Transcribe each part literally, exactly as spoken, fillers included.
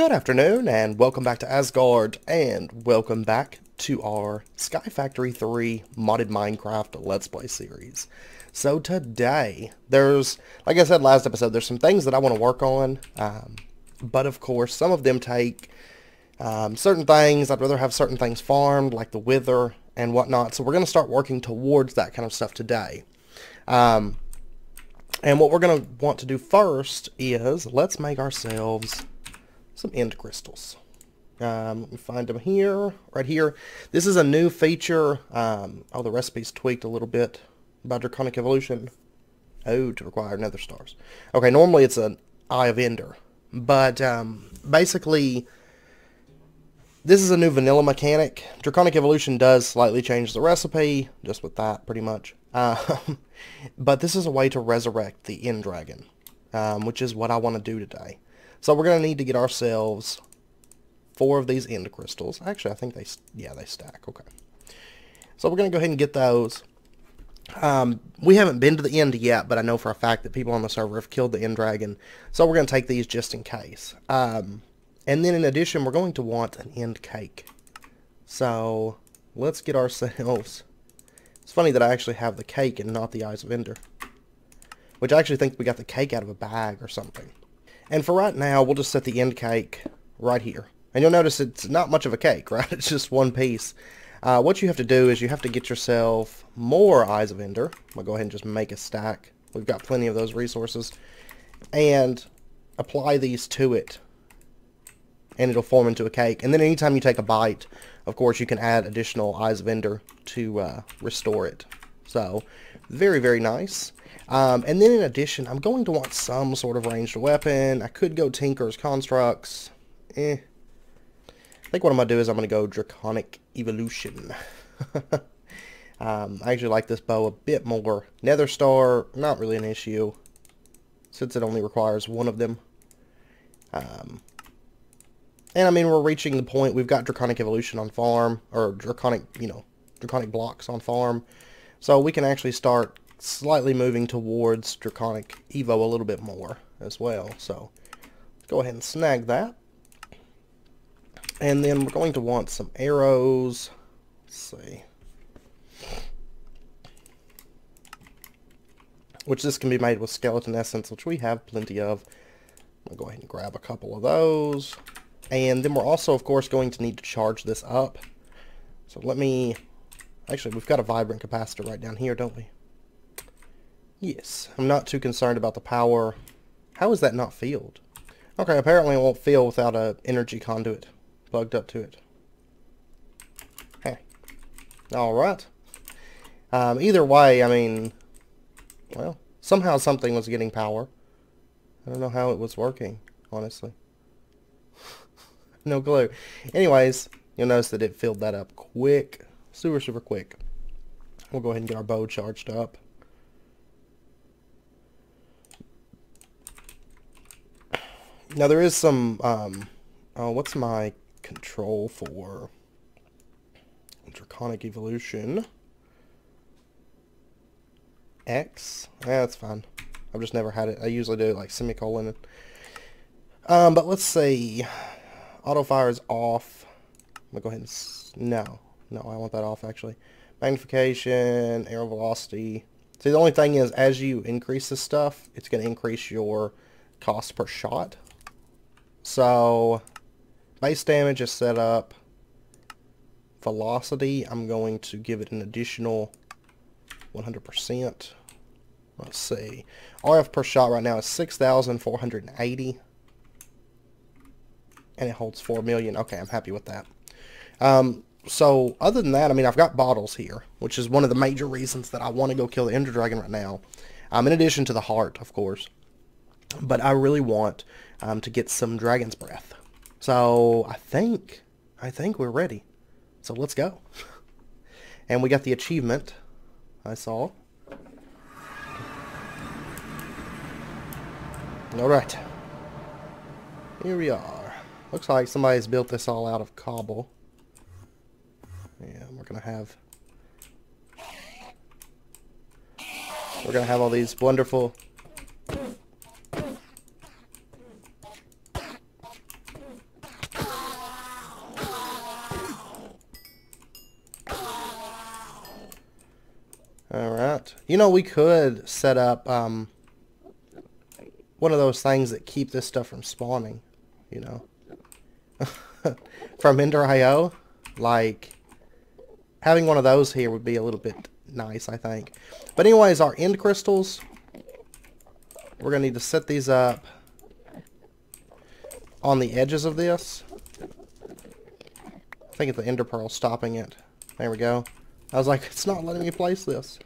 Good afternoon, and welcome back to Asgard, and welcome back to our Sky Factory three modded Minecraft Let's Play series. So today, there's, like I said last episode, there's some things that I want to work on, um, but of course, some of them take um, certain things. I'd rather have certain things farmed, like the wither and whatnot, so we're going to start working towards that kind of stuff today. Um, and what we're going to want to do first is, let's make ourselves some end crystals. Um, let me find them here, right here. This is a new feature. Um, oh, the recipe's tweaked a little bit by Draconic Evolution. Oh, to require nether stars. Okay, normally it's an Eye of Ender. But um, basically, this is a new vanilla mechanic. Draconic Evolution does slightly change the recipe, just with that, pretty much. Uh, but this is a way to resurrect the End Dragon, um, which is what I want to do today. So we're going to need to get ourselves four of these end crystals. Actually, I think they, yeah, they stack. Okay. So we're going to go ahead and get those. Um, we haven't been to the end yet, but I know for a fact that people on the server have killed the end dragon. So we're going to take these just in case. Um, and then in addition, we're going to want an end cake. So let's get ourselves... It's funny that I actually have the cake and not the Eyes of Ender, which I actually think we got the cake out of a bag or something. And for right now, we'll just set the end cake right here. And you'll notice it's not much of a cake, right? It's just one piece. Uh, what you have to do is you have to get yourself more Eyes of Ender. We'll go ahead and just make a stack. We've got plenty of those resources. And apply these to it. And it'll form into a cake. And then anytime you take a bite, of course, you can add additional Eyes of Ender to uh, restore it. So, very, very nice. Um, and then in addition, I'm going to want some sort of ranged weapon. I could go Tinker's Constructs. Eh. I think what I'm going to do is I'm going to go Draconic Evolution. um, I actually like this bow a bit more. Nether Star, not really an issue, since it only requires one of them. Um, and I mean, we're reaching the point. We've got Draconic Evolution on farm, or Draconic, you know, Draconic blocks on farm. So we can actually start slightly moving towards Draconic Evo a little bit more as well. So go ahead and snag that. And then we're going to want some arrows. Let's see. Which this can be made with skeleton essence, which we have plenty of. I'll go ahead and grab a couple of those. And then we're also, of course, going to need to charge this up. So let me... Actually, we've got a vibrant capacitor right down here, don't we? Yes, I'm not too concerned about the power. How is that not filled? Okay, apparently it won't fill without an energy conduit plugged up to it. Hey. Alright. Um, either way, I mean, well, somehow something was getting power. I don't know how it was working, honestly. No clue. Anyways, you'll notice that it filled that up quick. Super, super quick. We'll go ahead and get our bow charged up. Now there is some, um, oh, what's my control for Draconic Evolution? X? Yeah, that's fine. I've just never had it. I usually do like semicolon. Um, but let's see. Auto fire is off. I'm gonna go ahead and, s no. No, I want that off actually. Magnification, arrow velocity. See, the only thing is as you increase this stuff, it's gonna increase your cost per shot. So, base damage is set up. Velocity, I'm going to give it an additional one hundred percent. Let's see. R F per shot right now is six thousand four hundred eighty. And it holds four million. Okay, I'm happy with that. Um, so, other than that, I mean, I've got bottles here, which is one of the major reasons that I want to go kill the Ender Dragon right now. Um, in addition to the heart, of course. But I really want um, to get some Dragon's Breath. So I think, I think we're ready. So let's go. And we got the achievement I saw. Alright. Here we are. Looks like somebody's built this all out of cobble. Yeah, we're going to have... We're going to have all these wonderful... All right. You know, we could set up um, one of those things that keep this stuff from spawning, you know. From Ender I O. Like, having one of those here would be a little bit nice, I think. But anyways, our end crystals, we're going to need to set these up on the edges of this. I think it's the ender pearl stopping it. There we go. I was like, it's not letting me place this.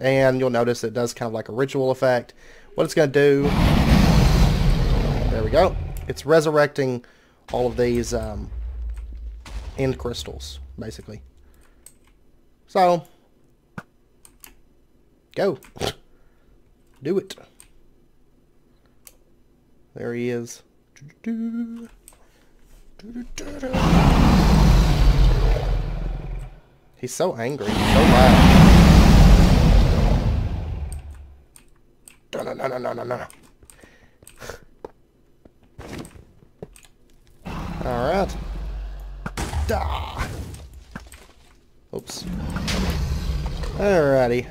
And you'll notice it does kind of like a ritual effect. What it's going to do... There we go. It's resurrecting all of these um, end crystals, basically. So... Go. Do it. There he is. Do-do-do. Do-do-do-do. He's so angry. He's so loud. No, no, no, no, no, no. Alright. Ah. Oops. Alrighty.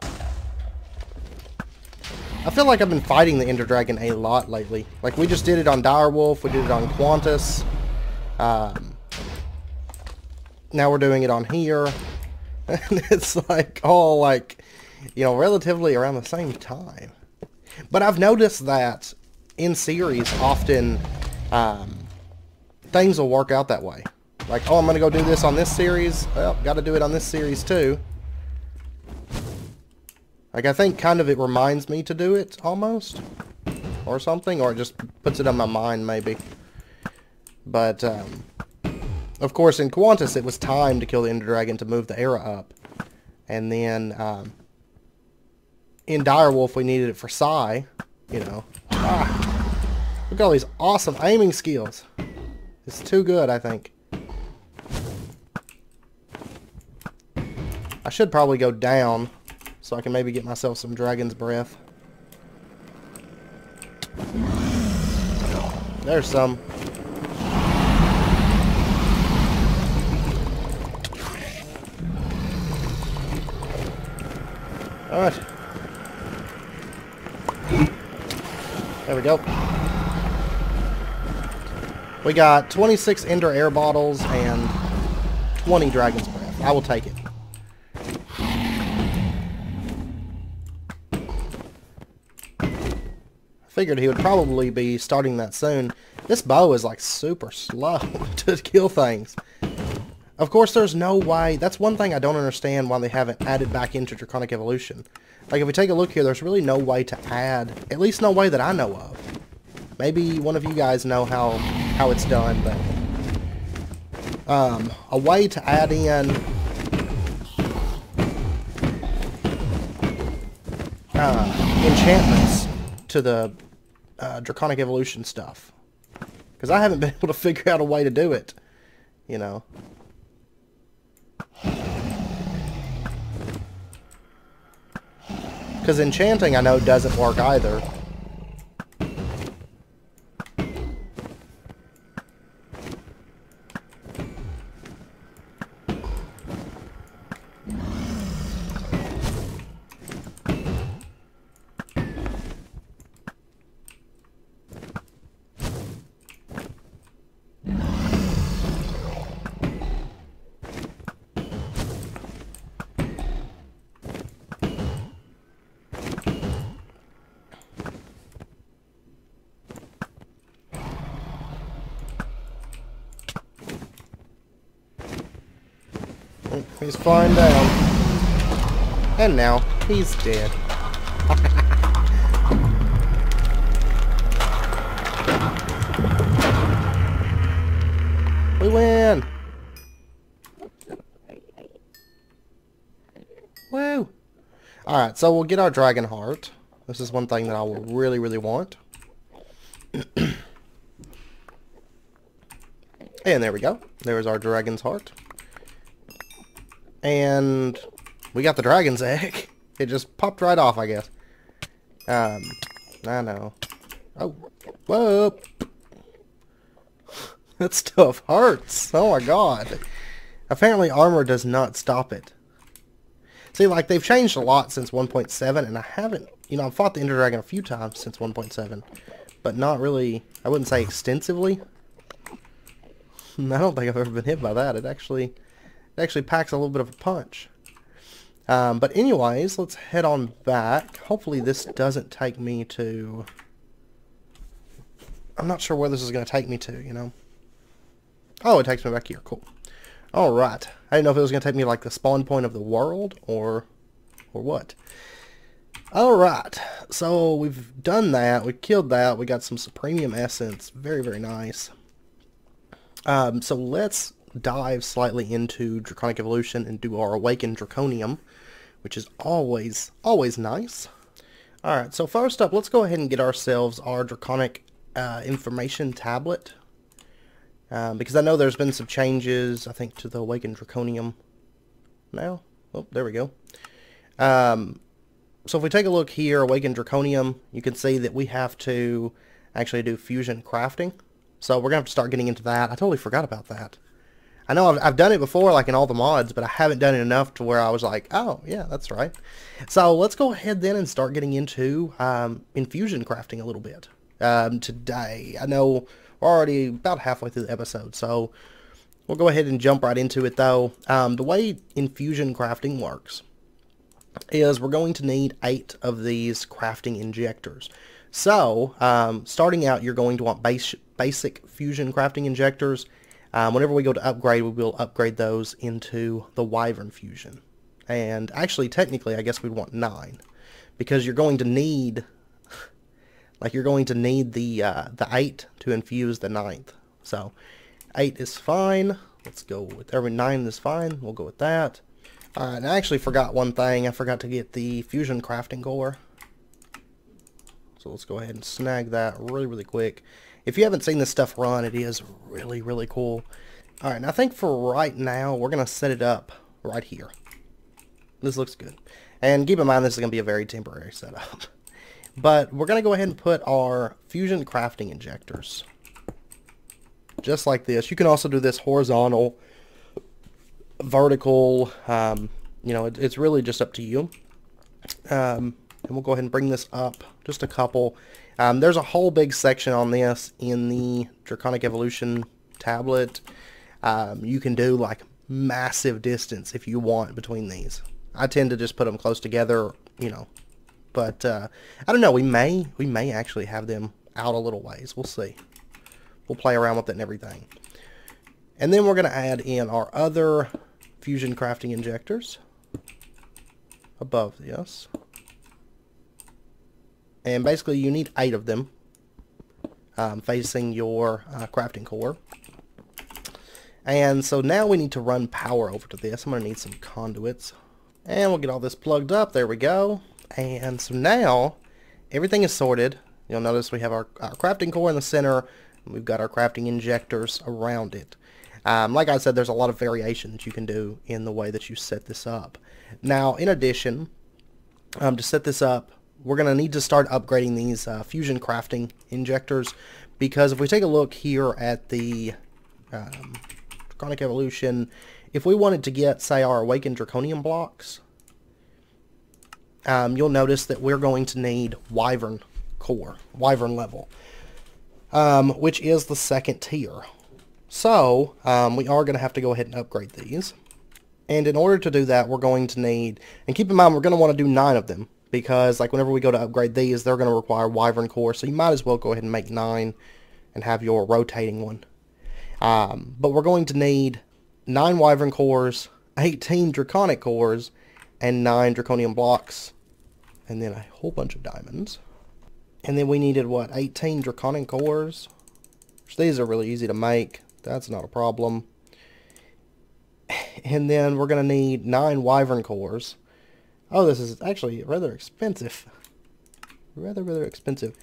I feel like I've been fighting the Ender Dragon a lot lately. Like, we just did it on Direwolf, we did it on Qantas. Um, now we're doing it on here. And it's like all like, you know, relatively around the same time. But I've noticed that in series often um, things will work out that way. Like, oh, I'm going to go do this on this series. Well, got to do it on this series too. Like, I think kind of it reminds me to do it, almost. Or something. Or it just puts it on my mind, maybe. But, um... of course, in Qantas, it was time to kill the Ender Dragon to move the era up. And then, um... in Direwolf, we needed it for Psy. You know. Ah, look at all these awesome aiming skills. It's too good, I think. I should probably go down... so I can maybe get myself some dragon's breath. There's some. Alright. There we go. We got twenty-six Ender Air Bottles and twenty Dragon's Breath. I will take it. Figured he would probably be starting that soon. This bow is like super slow to kill things. Of course, there's no way. That's one thing I don't understand why they haven't added back into Draconic Evolution. Like, if we take a look here, there's really no way to add. At least no way that I know of. Maybe one of you guys know how, how it's done, but... Um, a way to add in... Uh, enchantments to the... Uh, Draconic Evolution stuff, because I haven't been able to figure out a way to do it, you know. Because enchanting, I know, doesn't work either. He's flying down. And now, he's dead. We win! Woo! Alright, so we'll get our dragon heart. This is one thing that I will really, really want. And there we go. There's our dragon's heart. And we got the dragon's egg. It just popped right off, I guess. Um, I know. Oh, whoa. That stuff hurts. Oh my god. Apparently armor does not stop it. See, like, they've changed a lot since one point seven, and I haven't, you know, I've fought the Ender Dragon a few times since one point seven, but not really, I wouldn't say extensively. I don't think I've ever been hit by that. It actually, it actually packs a little bit of a punch. Um, but anyways, let's head on back. Hopefully this doesn't take me to... I'm not sure where this is going to take me to, you know. Oh, it takes me back here. Cool. Alright. I didn't know if it was going to take me like the spawn point of the world or or what. Alright. So we've done that. We killed that. We got some Supremium Essence. Very, very nice. Um, so let's dive slightly into Draconic Evolution and do our Awakened Draconium, which is always, always nice. Alright, so first up, let's go ahead and get ourselves our Draconic uh, Information Tablet. Um, because I know there's been some changes, I think, to the Awakened Draconium now. Oh, there we go. Um, so if we take a look here, Awakened Draconium, you can see that we have to actually do fusion crafting. So we're going to have to start getting into that. I totally forgot about that. I know I've, I've done it before, like in all the mods, but I haven't done it enough to where I was like, oh, yeah, that's right. So let's go ahead then and start getting into um, infusion crafting a little bit um, today. I know... We're already about halfway through the episode, so we'll go ahead and jump right into it, though. Um, the way infusion crafting works is we're going to need eight of these crafting injectors. So, um, starting out, you're going to want base, basic fusion crafting injectors. Um, whenever we go to upgrade, we will upgrade those into the Wyvern Fusion. And actually, technically, I guess we'd want nine, because you're going to need... Like, you're going to need the uh, the eight to infuse the ninth. So, eight is fine. Let's go with... every nine is fine. We'll go with that. Alright, and I actually forgot one thing. I forgot to get the fusion crafting gore. So, let's go ahead and snag that really, really quick. If you haven't seen this stuff run, it is really, really cool. Alright, and I think for right now, we're going to set it up right here. This looks good. And keep in mind, this is going to be a very temporary setup. But we're going to go ahead and put our fusion crafting injectors. Just like this. You can also do this horizontal, vertical, um, you know, it, it's really just up to you. Um, and we'll go ahead and bring this up just a couple. Um, there's a whole big section on this in the Draconic Evolution tablet. Um, you can do like massive distance if you want between these. I tend to just put them close together, you know. But, uh, I don't know, we may, we may actually have them out a little ways. We'll see. We'll play around with it and everything. And then we're going to add in our other fusion crafting injectors. Above this. And basically you need eight of them. Um, facing your uh, crafting core. And so now we need to run power over to this. I'm going to need some conduits. And we'll get all this plugged up. There we go. And so now, everything is sorted. You'll notice we have our, our crafting core in the center. And we've got our crafting injectors around it. Um, like I said, there's a lot of variation that you can do in the way that you set this up. Now, in addition, um, to set this up, we're going to need to start upgrading these uh, fusion crafting injectors. Because if we take a look here at the um, Draconic Evolution, if we wanted to get, say, our Awakened Draconium blocks... Um, you'll notice that we're going to need Wyvern Core, Wyvern Level, um, which is the second tier. So, um, we are going to have to go ahead and upgrade these. And in order to do that, we're going to need, and keep in mind, we're going to want to do nine of them, because like whenever we go to upgrade these, they're going to require Wyvern Core, so you might as well go ahead and make nine and have your rotating one. Um, but we're going to need nine Wyvern Cores, eighteen Draconic Cores, and nine Draconium blocks, and then a whole bunch of diamonds. And then we needed, what, eighteen Draconic cores? Which these are really easy to make. That's not a problem. And then we're going to need nine Wyvern cores. Oh, this is actually rather expensive. Rather, rather expensive.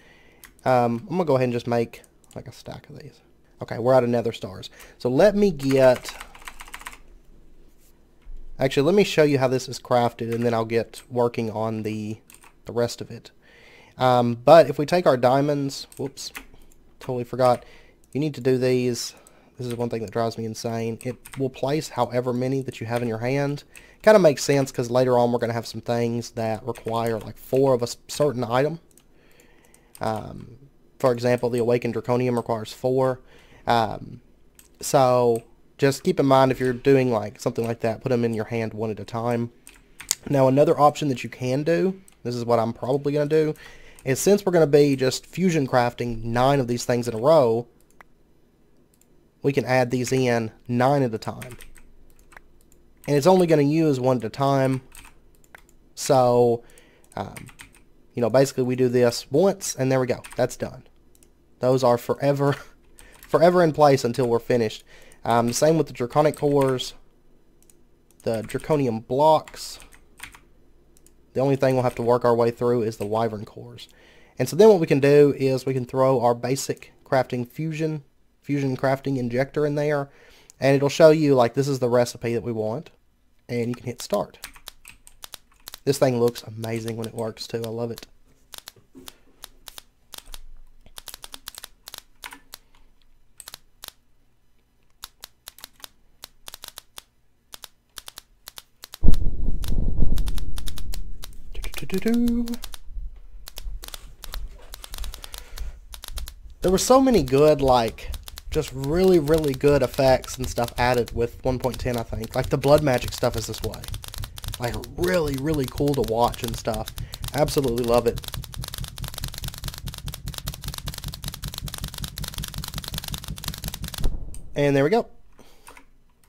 Um, I'm going to go ahead and just make, like, a stack of these. Okay, we're out of nether stars. So let me get... Actually, let me show you how this is crafted, and then I'll get working on the the rest of it. Um, but if we take our diamonds... Whoops. Totally forgot. You need to do these. This is one thing that drives me insane. It will place however many that you have in your hand. Kind of makes sense because later on we're going to have some things that require like four of a certain item. Um, for example, the Awakened Draconium requires four. Um, so just keep in mind if you're doing like something like that, put them in your hand one at a time. Now another option that you can do, this is what I'm probably going to do, is since we're going to be just fusion crafting nine of these things in a row, we can add these in nine at a time. And it's only going to use one at a time. So, um, you know, basically we do this once, and there we go. That's done. Those are forever, forever in place until we're finished. Um, same with the Draconic cores, the Draconium blocks. The only thing we'll have to work our way through is the Wyvern cores. And so then what we can do is we can throw our basic crafting fusion, fusion crafting injector in there, and it'll show you like this is the recipe that we want, and you can hit start. This thing looks amazing when it works too. I love it. There were so many good, like, just really, really good effects and stuff added with one point ten, I think. Like, the Blood Magic stuff is this way. Like, really, really cool to watch and stuff. Absolutely love it. And there we go.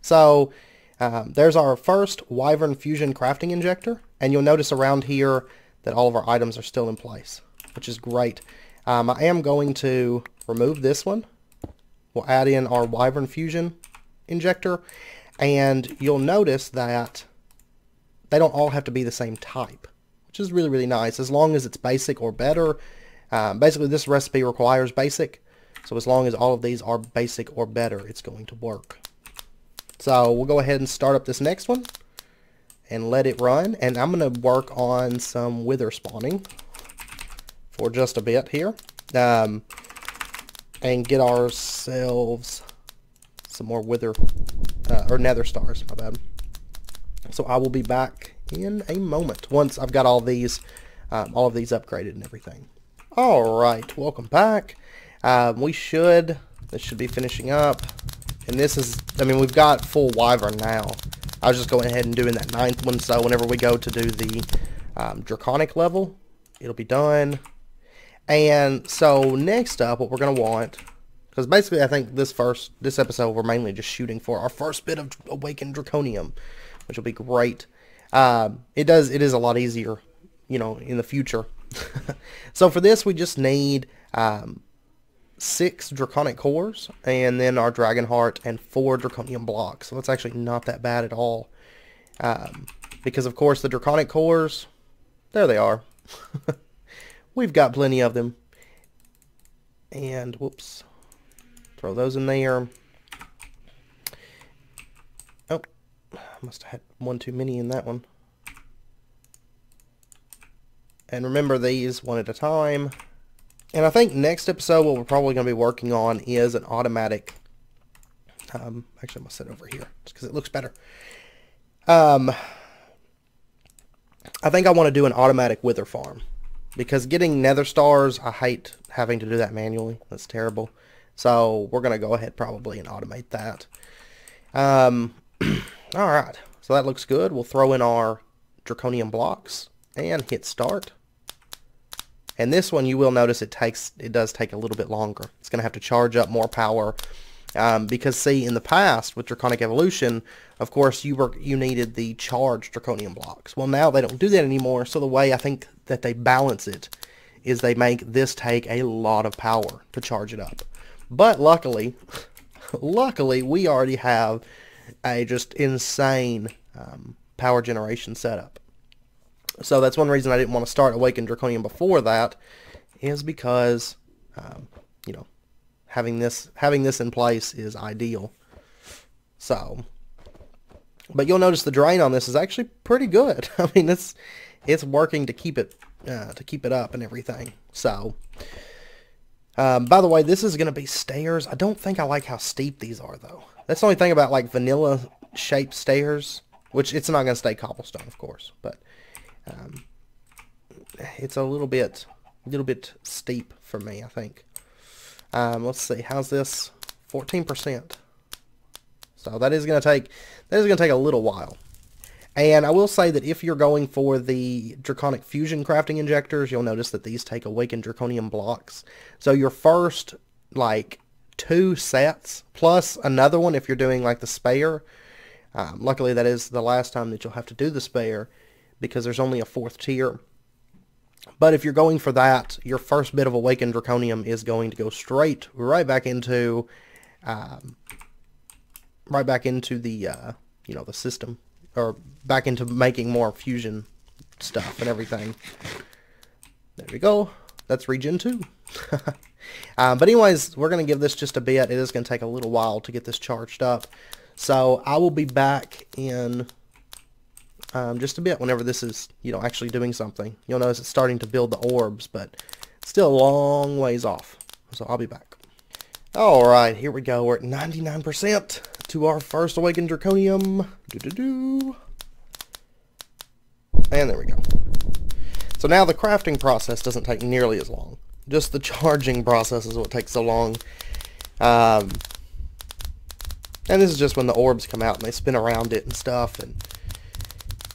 So, um, there's our first Wyvern Fusion Crafting Injector. And you'll notice around here that all of our items are still in place, which is great. Um, I am going to remove this one. We'll add in our Wyvern Fusion Injector. And you'll notice that they don't all have to be the same type, which is really, really nice. As long as it's basic or better. Um, basically, this recipe requires basic. So as long as all of these are basic or better, it's going to work. So we'll go ahead and start up this next one and let it run, and I'm going to work on some wither spawning for just a bit here, um, and get ourselves some more wither, uh, or nether stars, my bad. So I will be back in a moment, once I've got all these, um, all of these upgraded and everything. Alright, welcome back. Um, we should, this should be finishing up, and this is, I mean, we've got full wyvern now. I was just going ahead and doing that ninth one, so whenever we go to do the um, Draconic level, it'll be done. And so next up, what we're going to want, because basically I think this first, this episode we're mainly just shooting for our first bit of Awakened Draconium, which will be great. Um, it does, it is a lot easier, you know, in the future. So for this, we just need um, six Draconic cores, and then our Dragon Heart, and four Draconium blocks. So that's actually not that bad at all. Um, because, of course, the Draconic cores, there they are. We've got plenty of them. And, whoops. Throw those in there. Oh, I must have had one too many in that one. And remember these one at a time. And I think next episode what we're probably going to be working on is an automatic, um, actually I'm going to set it over here just because it looks better. Um, I think I want to do an automatic wither farm because getting nether stars, I hate having to do that manually. That's terrible. So we're going to go ahead probably and automate that. Um, alright, so that looks good. We'll throw in our Draconium blocks and hit start. And this one, you will notice it takes, it does take a little bit longer. It's going to have to charge up more power. Um, because, see, in the past, with Draconic Evolution, of course, you were you needed the charged Draconium blocks. Well, now they don't do that anymore, so the way I think that they balance it is they make this take a lot of power to charge it up. But, luckily, luckily, we already have a just insane um, power generation setup. So that's one reason I didn't want to start Awakened Draconium before that, is because, um, you know, having this having this in place is ideal. So, but you'll notice the drain on this is actually pretty good. I mean, it's it's working to keep it uh, to keep it up and everything. So, Um, by the way, this is going to be stairs. I don't think I like how steep these are, though. That's the only thing about, like, vanilla-shaped stairs, which it's not going to stay cobblestone, of course, but um, it's a little bit, a little bit steep for me, I think. Um, let's see, how's this? fourteen percent. So that is going to take, that is going to take a little while. And I will say that if you're going for the Draconic Fusion crafting injectors, you'll notice that these take awakened Draconium blocks. So your first, like, two sets, plus another one if you're doing, like, the spare. Um, luckily, that is the last time that you'll have to do the spare, because there's only a fourth tier. But if you're going for that, your first bit of awakened Draconium is going to go straight, right back into, um, right back into the, uh, you know, the system. Or back into making more fusion stuff and everything. There we go. That's Regen two. um, but anyways, we're going to give this just a bit. It is going to take a little while to get this charged up. So I will be back in um, just a bit whenever this is, you know, actually doing something. You'll notice it's starting to build the orbs, but it's still a long ways off. So I'll be back. All right, here we go. We're at ninety-nine percent. To our first awakened Draconium. Doo -doo -doo. And there we go. So now the crafting process doesn't take nearly as long. Just the charging process is what takes so long. Um, and this is just when the orbs come out and they spin around it and stuff, and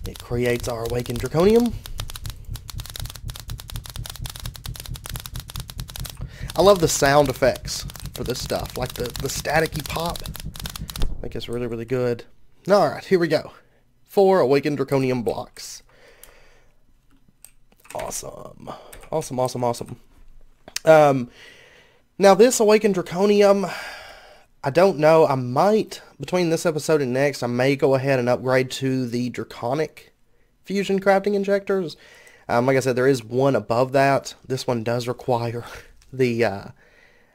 it creates our awakened Draconium. I love the sound effects for this stuff, like the, the staticky pop. I think it's really, really good. Alright, here we go. Four awakened Draconium blocks. Awesome. Awesome, awesome, awesome. Um, now this awakened Draconium, I don't know. I might, between this episode and next, I may go ahead and upgrade to the Draconic Fusion crafting injectors. Um, like I said, there is one above that. This one does require the uh,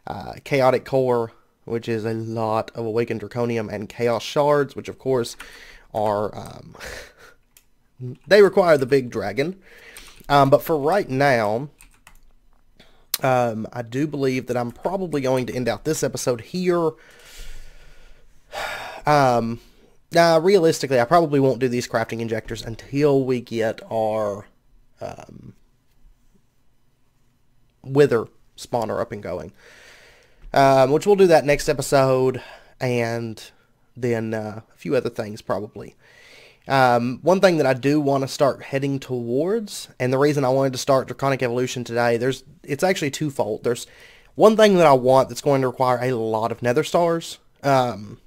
uh, Chaotic Core, which is a lot of awakened Draconium and Chaos Shards, which of course are, um, they require the big dragon. Um, but for right now, um, I do believe that I'm probably going to end out this episode here. Um, now, realistically, I probably won't do these crafting injectors until we get our um, Wither spawner up and going. Um, which we'll do that next episode, and then uh, a few other things probably. Um, one thing that I do want to start heading towards, and the reason I wanted to start Draconic Evolution today, there's it's actually twofold. There's one thing that I want that's going to require a lot of nether stars, um,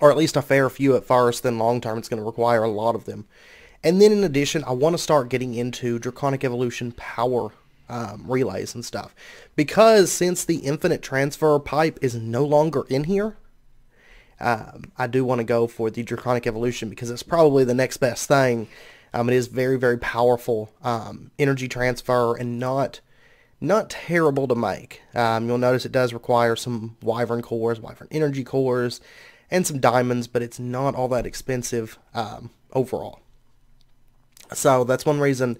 or at least a fair few at first, then long term it's going to require a lot of them. And then in addition, I want to start getting into Draconic Evolution power Um, relays and stuff, because since the infinite transfer pipe is no longer in here, um, I do want to go for the Draconic Evolution because it's probably the next best thing. Um, it is very, very powerful um, energy transfer and not not terrible to make. Um, you'll notice it does require some wyvern cores, wyvern energy cores, and some diamonds, but it's not all that expensive um, overall. So that's one reason.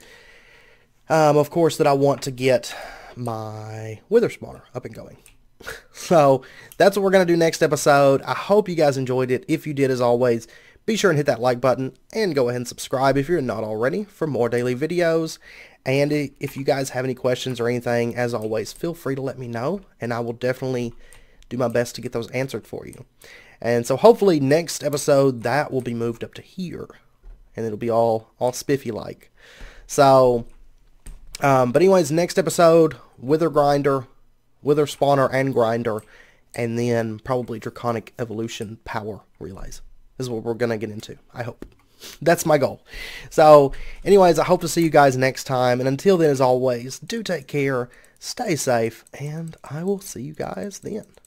Um, of course, that I want to get my Wither spawner up and going. So that's what we're going to do next episode. I hope you guys enjoyed it. If you did, as always, be sure and hit that like button and go ahead and subscribe if you're not already for more daily videos. And if you guys have any questions or anything, as always, feel free to let me know, and I will definitely do my best to get those answered for you. And so hopefully next episode, that will be moved up to here, and it'll be all, all spiffy-like. So... Um, but anyways, next episode, Wither Grinder, Wither Spawner and Grinder, and then probably Draconic Evolution Power Relays is what we're going to get into, I hope. That's my goal. So, anyways, I hope to see you guys next time, and until then, as always, do take care, stay safe, and I will see you guys then.